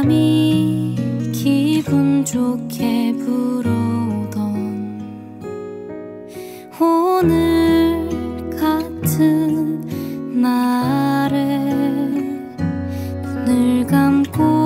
바람이 기분 좋게 불어오던 오늘 같은 날에 눈을 감고